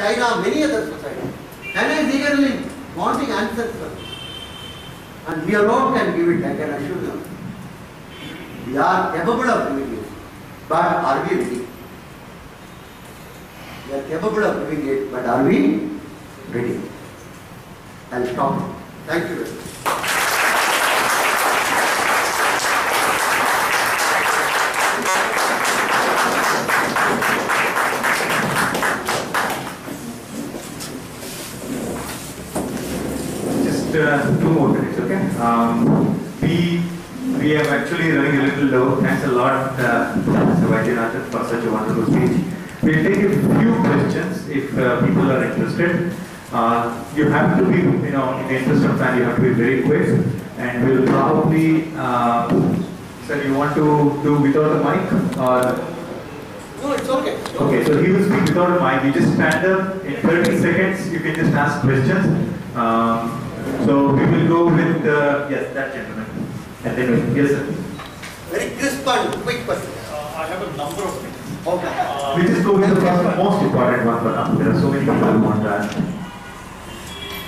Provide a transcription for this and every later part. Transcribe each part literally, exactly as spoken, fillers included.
China, many other societies, and is eagerly wanting answers for this. And we alone can give it, I can assure you. We are capable of doing it, but are we ready? We are capable of doing it, but are we ready? I'll stop. Thank you very much. Uh, two more minutes, okay? Um, we we are actually running a little low. Thanks a lot, uh, Mister Vaidyanathan, for such a wonderful speech. We'll take a few questions if uh, people are interested. Uh, you have to be, you know, in the interest of time, you have to be very quick. And we'll probably, uh, sir, you want to do without a mic? Or? No, it's okay. It's okay. Okay, so he will speak without a mic. You just stand up. In thirty seconds, you can just ask questions. Um, So we will go with, uh, yes, that gentleman. And then, yes, sir. Very crisp and quick question. Uh, I have a number of things. Okay. Uh, we just go with the first, most important one for now. There are so many people who want to ask.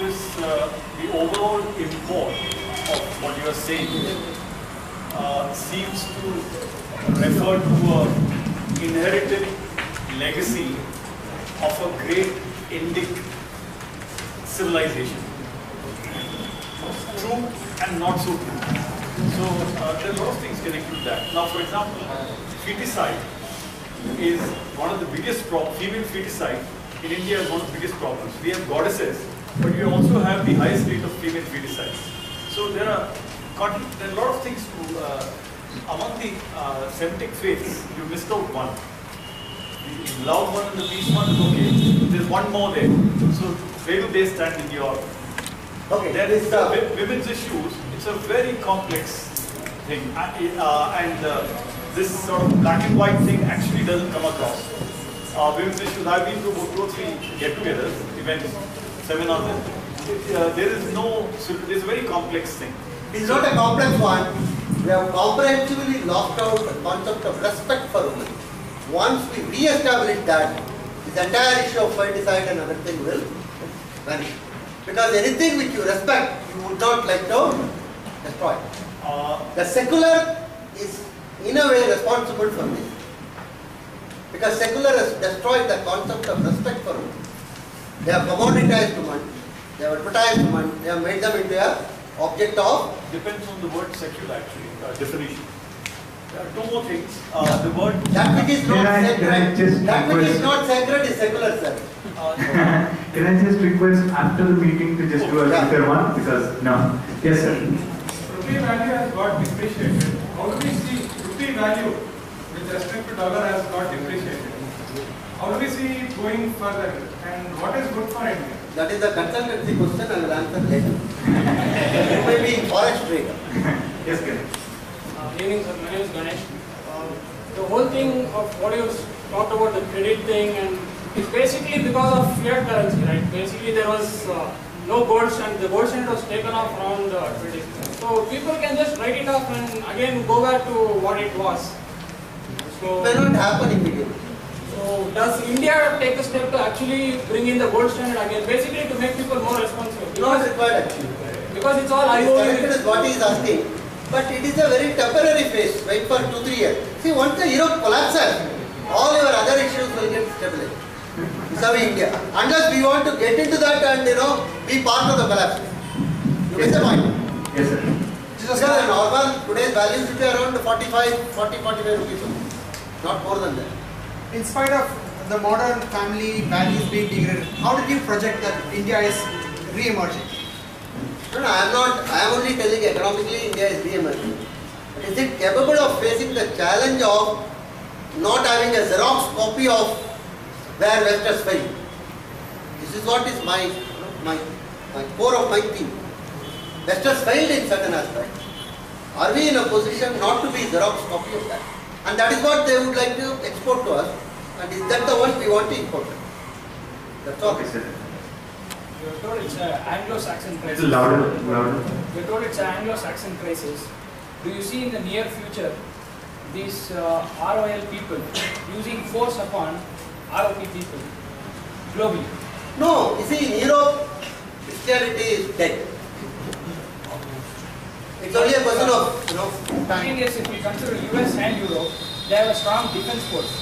This, uh, the overall import of what you are saying uh, seems to refer to an inherited legacy of a great Indic civilization. True and not so true. So uh, there are a lot of things connected to that. Now, for example, feticide is one of the biggest problems. Female feticide in India is one of the biggest problems. We have goddesses, but we also have the highest rate of female feticide. So there are, there are a lot of things to, uh, among the uh, Semitic faiths, you missed out one. The love one and the peace one is okay. There's one more there. So where do they stand in your? Okay, there is the uh, women's issues. It's a very complex thing, uh, uh, and uh, this sort of black and white thing actually doesn't come across. Uh, women's issues. I've been to about two or three get-togethers, events, seminars. Uh, there is no. It's a very complex thing. It's not a complex one. We have comprehensively locked out the concept of respect for women. Once we re-establish that, the entire issue of feticide and everything will vanish. Because anything which you respect, you would not like to destroy. Uh, the secular is in a way responsible for this. Because secular has destroyed the concept of respect for women. They have commoditized women, they have advertised women, they have made them into an object of... Depends on the word secular actually, uh, definition. There are two more things. Uh, yeah. The word... That which is not sacred, that which is not sacred is secular, sir. Uh, Can I just request after the meeting to just oh, do a yeah. later one? Because no. Yes, sir. Rupee value has got depreciated. How do we see rupee value with respect to dollar has got depreciated? How do we see it going further? And what is good for India? That is a consultancy question I will answer later. You may be forest trader. Yes, Ganesh. Uh, good evening, sir. My name is Ganesh. Uh, the whole thing of what you talked about the credit thing and it's basically because of fiat currency, right? Basically, there was uh, no gold standard. The gold standard was taken off around the twenties. So people can just write it off and again go back to what it was. So it will not happen immediately. So does India take a step to actually bring in the gold standard again, basically to make people more responsible? Because it's not actually. Because it's all I O U. That is what he is asking. But it is a very temporary phase. Wait for two, three years. See, once the Europe collapses, all your other issues will get stabilized. India. Unless we want to get into that and, you know, be part of the collapse. You miss the point. Yes, sir. Because the normal, today's values should be around forty-five, forty, forty-five rupees. Not more than that. In spite of the modern family values being degraded, how did you project that India is re-emerging? No, no, I am not, I am only telling economically India is re-emerging. But is it capable of facing the challenge of not having a Xerox copy of where West has failed? This is what is my, my, my core of my theme. West has failed in certain aspects. Are we in a position not to be Xerox copy of that? And that is what they would like to export to us. And is that the one we want to import? That's all. Okay, sir. You're told it's an Anglo-Saxon crisis. It's louder, louder. You're told it's an Anglo-Saxon crisis. Do you see in the near future these uh, R O L people using force upon R O P people globally? No, you see, in Europe, Christianity is dead. It's only a question of, you know, time. In India, if we consider U S and Europe, they have a strong defense force.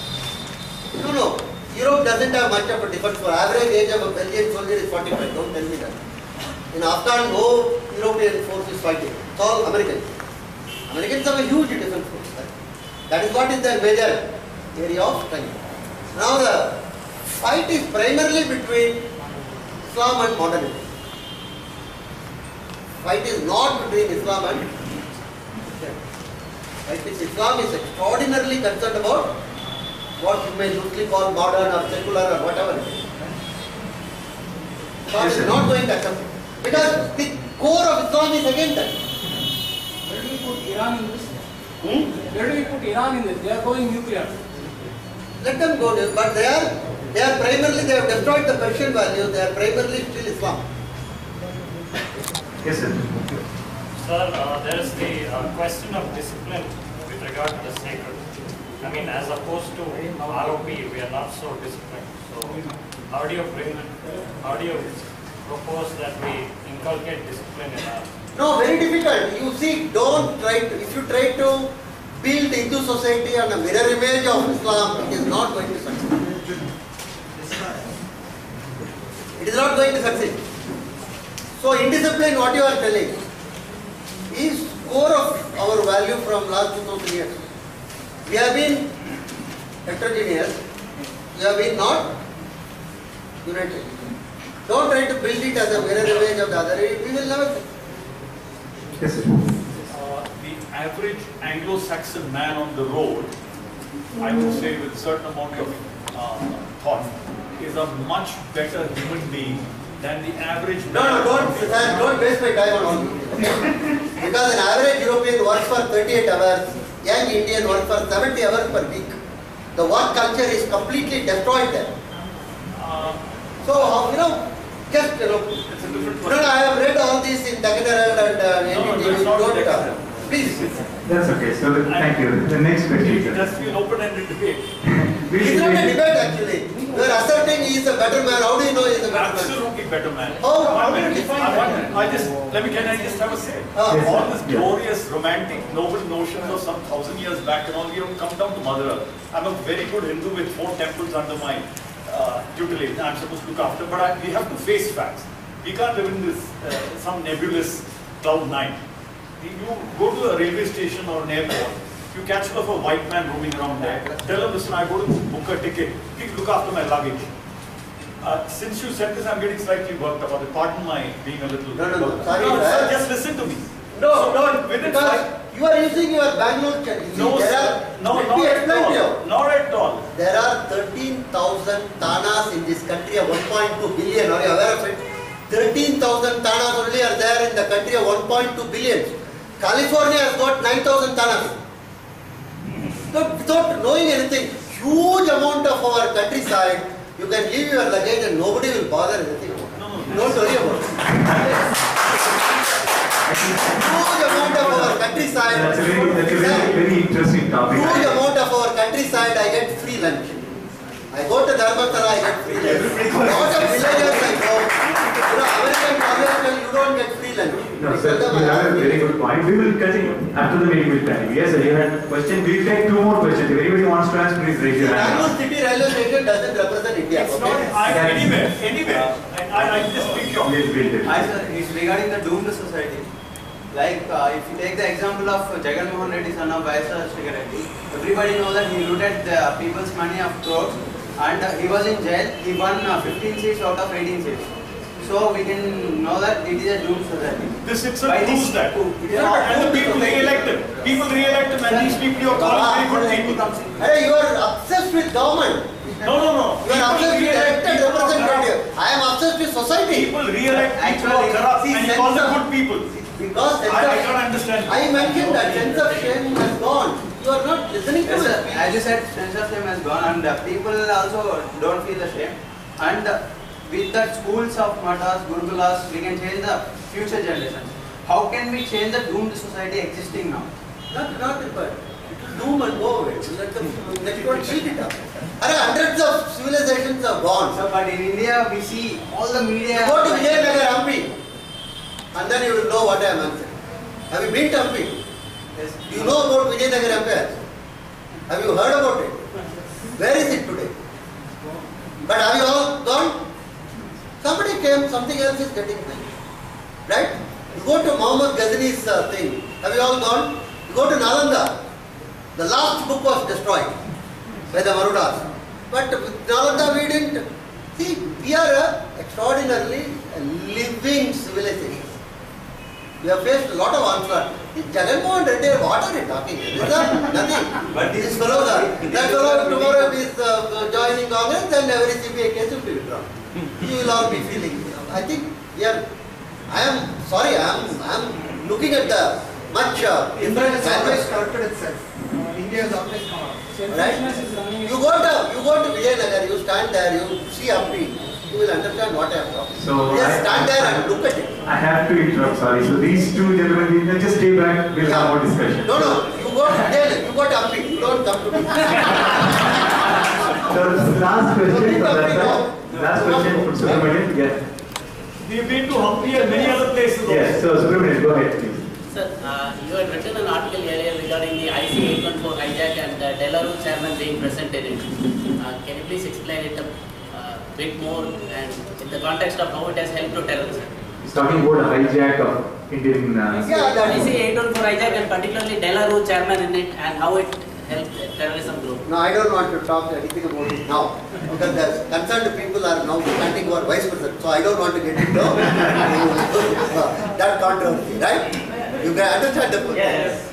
No, no. Europe doesn't have much of a defense force. Average age of a Belgian soldier is forty-five. Don't tell me that. In Afghanistan, no European force is fighting. It's all Americans. Americans have a huge defense force. Right? That is what is their major area of strength. Now the fight is primarily between Islam and modernism. Fight is not between Islam and Christianity. Right? Islam is extraordinarily concerned about what you may loosely call modern or secular or whatever it is. Islam is not going to accept it. Because the core of Islam is against that. Where do we put Iran in this? Hmm? Where do we put Iran in this? They are going nuclear. Let them go nuclear. But they are, they are primarily, they have destroyed the Persian values. They are primarily still Islam. Yes, sir. Sir, uh, there is the uh, question of discipline with regard to the sacred. I mean, as opposed to R O P, we are not so disciplined. So, how do you bring, how do you propose that we inculcate discipline in our? No, very difficult. You see, don't try to, if you try to build into society on a mirror image of Islam, it is not going to succeed. It is not going to succeed. So, indiscipline, what you are telling, is core of our value from last two thousand years. We have been heterogeneous, we have been not united. Don't try to build it as a mirror image of the other, we will never. Yes, sir. Uh, the average Anglo-Saxon man on the road, I would say with a certain amount of uh, thought, is a much better human being than the average man. No, no, don't, sir, don't waste my time on all. Because an average European works for thirty-eight hours. Young Indian work for seventy hours per week. The work culture is completely destroyed there. Uh, so, uh, you know, just, you know, it's a different no, no, I have read all this in Tagore and uh, no, N D T V. No, don't, uh, please. That's okay, so I, thank you. The next question. It has been open-ended debate. It's not a debate actually. You are asserting he is a better man. How do you know he is a better Absolutely man? Absolutely better man. Oh, how do you define that? I just, let me, can I just have a say? Ah, yes, all this glorious, romantic, noble notions of some thousand years back and all, you have come down to Mother Earth. I'm a very good Hindu with four temples under my uh, tutelage. I'm supposed to look after, but I, we have to face facts. We can't live in this, uh, some nebulous cloud nine. You go to a railway station or an airport, you catch up a white man roaming around there, tell him, listen, I go to book a ticket, please look after my luggage. Uh, since you said this, I'm getting slightly worked about it. Pardon my being a little... No, no, no, sorry, no, sir, just listen to me. No, no, within five... You are using your Bangalore... No, there sir, are, no, not at all, not at all. There are thirteen thousand Tanas in this country of one point two billion, are you aware of it? thirteen thousand Tanas only are there in the country of one point two billion. California has got nine thousand Tanas. So, without knowing anything, huge amount of our countryside, you can leave your luggage and nobody will bother anything about it. No, no, don't worry about it. Huge amount of our countryside. That's a very, that's a very, very interesting topic. Huge amount of our countryside, I get free lunch. I go to Dharmatala, I get free lunch. A lot of villagers I go. You know, American conventional, you don't get free lunch. No, sir, you have a very good point. We will continue. After the meeting, we will continue. Yes, sir, you had a question. We will take two more questions. If anybody wants to ask, please raise your hand. Bangalore City Railway Station doesn't represent India. It's okay? Not I, anywhere. Anywhere. Uh, I, I, I just pick your opinion. I, sir, it's regarding the doomed society. Like, uh, if you take the example of Jagan Mohan Reddy, son of Vaidyanathan, everybody knows that he looted the people's money of crores and uh, he was in jail. He won uh, fifteen seats out of eighteen seats. So we can know that it is a doomed society. This itself proves that. It yeah, not and the people re-elect him. People re-elect him and these people you are calling very good people. Hey, you are obsessed with government. No, no, no. You are obsessed with elected representatives. I am obsessed with society. People re-elect people are corrupt and you call them good people. Because I don't understand. I mentioned that sense of shame has gone. You are not listening to me. As you said, sense of shame has gone and people also don't feel the shame. And with the schools of Matas, Gurukulas, we can change the future generations. How can we change the doomed society existing now? Not, not, but it will doom and go away. Let them, let people build it up. Hundreds of civilizations are gone. So, but in India, we see all the media. Go to Vijayanagara, Hampi, and then you will know what I am answering. Have you been to Hampi? Yes. Do you know about Vijayanagara Empire? Have you heard about it? Where is it today? But have you all gone? Somebody came, something else is getting done. Right? You go to Muhammad Ghazali's uh, thing. Have you all gone? You go to Nalanda. The last book was destroyed by the Marudas. But with Nalanda we didn't. See, we are a extraordinarily living civilization. We have faced a lot of onslaught. Jagan Mohan Reddy, what are you talking? These are nothing. But these fellows are. That fellow tomorrow is uh, joining Congress and every C B I case will be withdrawn. You will all be feeling. I think we are. I am sorry. I am. I am looking at the much. Uh, India has always started itself. India has always come out. Right? You go to you go to Vijayanagara. You stand there. You see Hampi. You will understand what I am talking. So just stand there and look at it. I have to interrupt, sorry. So these two gentlemen, they just stay back, we'll yeah. have our discussion. No, no, you go to jail, you go to Hampi, you don't come to me. So last question for that, last question from Subramanian, yes. We've been to Hampi and many other places. Yes, so Subramanian, go ahead please. Sir, uh, you had written an article earlier regarding the I C eight one four hijack and the De La Rue chairman being present in it. Uh, can you please explain it? Bit more and in the context of how it has helped to terrorism. He's talking about a hijack of Indian... Uh, yeah, that is I C eight one four hijack and particularly De La Rue chairman in it and how it helped uh, terrorism grow. No, I don't want to talk anything about it now because the concerned people are now standing for vice president, so I don't want to get into uh, that controversy, right? You can understand the point. Yes.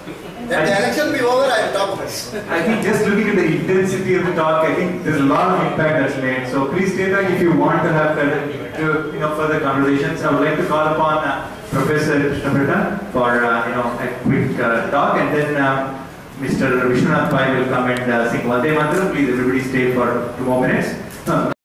Let the election be over, I will talk about it. I think just looking at the intensity of the talk, I think there's a lot of impact that's made. So please stay back if you want to have further, to, you know, further conversations. I would like to call upon uh, Professor Krishnamurthy for uh, you know, a quick uh, talk, and then uh, Mister Vishwanath Pai will come and uh, sing Vande Mataram. Please everybody stay for two more minutes.